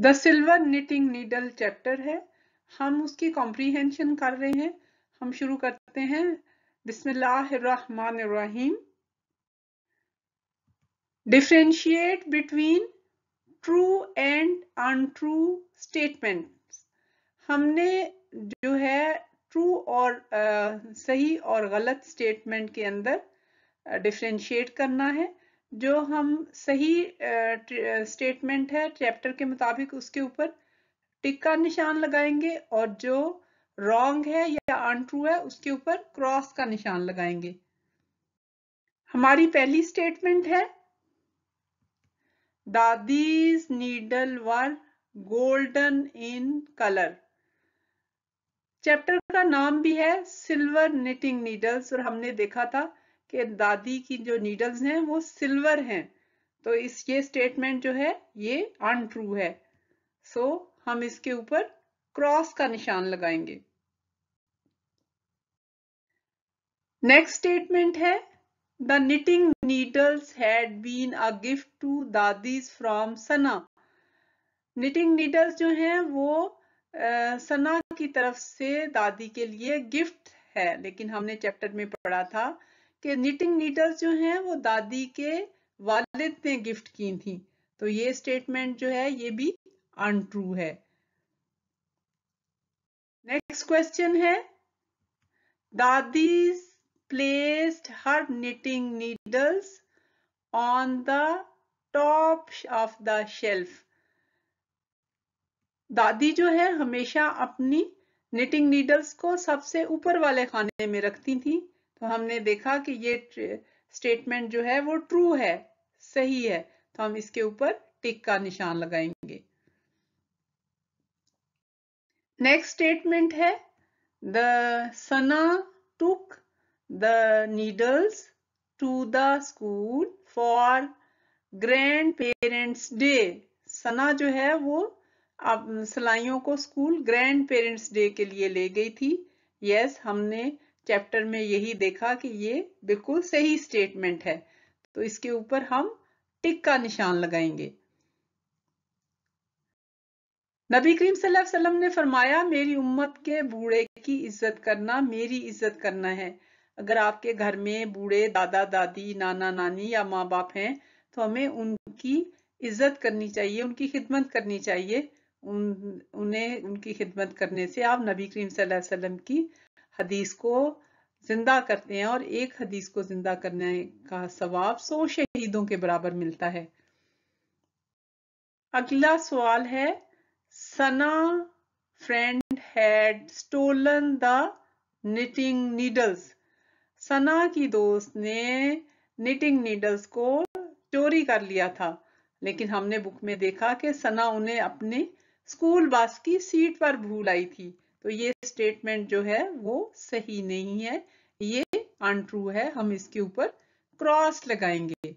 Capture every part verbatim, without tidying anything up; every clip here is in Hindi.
The silver knitting needle chapter है, हम उसकी कॉम्प्रीहेंशन कर रहे हैं। हम शुरू करते हैं बिस्मिल्लाहिर्रहमानिर्रहीम। Differentiate between true and untrue statements. हमने जो है ट्रू और uh, सही और गलत स्टेटमेंट के अंदर डिफ्रेंशिएट uh, करना है। जो हम सही स्टेटमेंट uh, है चैप्टर के मुताबिक उसके ऊपर टिक का निशान लगाएंगे और जो रॉन्ग है या अनट्रू है उसके ऊपर क्रॉस का निशान लगाएंगे। हमारी पहली स्टेटमेंट है these needle were golden in colour. Chapter का नाम भी है सिल्वर निटिंग नीडल्स और हमने देखा था कि दादी की जो नीडल्स हैं वो सिल्वर हैं, तो इस ये स्टेटमेंट जो है ये अनट्रू है, सो so, हम इसके ऊपर क्रॉस का निशान लगाएंगे। नेक्स्ट स्टेटमेंट है the knitting needles had been a gift to Dadi's from Sana. Knitting needles जो हैं वो आ, सना की तरफ से दादी के लिए गिफ्ट है, लेकिन हमने चैप्टर में पढ़ा था कि निटिंग नीडल्स जो हैं वो दादी के वालिद ने गिफ्ट की थी, तो ये स्टेटमेंट जो है ये भी अनट्रू है। नेक्स्ट क्वेश्चन है Dadi's placed her knitting needles on the top of the shelf. दादी जो है हमेशा अपनी निटिंग नीडल्स को सबसे ऊपर वाले खाने में रखती थी, तो हमने देखा कि ये स्टेटमेंट जो है वो ट्रू है, सही है, तो हम इसके ऊपर टिक का निशान लगाएंगे। नेक्स्ट स्टेटमेंट है the Sana took the needles to the school for grandparents day. Sana जो है वो अब सलाइयों को स्कूल ग्रैंडपेरेंट्स डे के लिए ले गई थी। यस, हमने चैप्टर में यही देखा कि ये बिल्कुल सही स्टेटमेंट है, तो इसके ऊपर हम टिक का निशान लगाएंगे। नबी करीम सल्लल्लाहु अलैहि वसल्लम ने फरमाया मेरी उम्मत के बूढ़े की इज्जत करना मेरी इज्जत करना है। अगर आपके घर में बूढ़े दादा दादी नाना नानी या माँ बाप हैं तो हमें उनकी इज्जत करनी चाहिए, उनकी खिदमत करनी चाहिए। उन उन्हें उनकी खिदमत करने से आप नबी करीम सल्लल्लाहु अलैहि वसल्लम की हदीस को जिंदा करते हैं और एक हदीस को जिंदा करने का सवाब सौ शहीदों के बराबर मिलता है। अगला सवाल है Sana friend had stolen the knitting needles. Sana की दोस्त ने निटिंग नीडल्स को चोरी कर लिया था, लेकिन हमने बुक में देखा कि सना उन्हें अपने स्कूल बस की सीट पर भूल आई थी, तो ये स्टेटमेंट जो है वो सही नहीं है, ये अनट्रू है, हम इसके ऊपर क्रॉस लगाएंगे।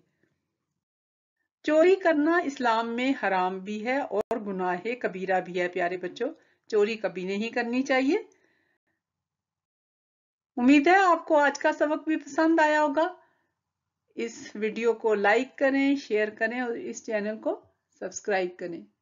चोरी करना इस्लाम में हराम भी है और गुनाह कबीरा भी है। प्यारे बच्चों, चोरी कभी नहीं करनी चाहिए। उम्मीद है आपको आज का सबक भी पसंद आया होगा। इस वीडियो को लाइक करें, शेयर करें और इस चैनल को सब्सक्राइब करें।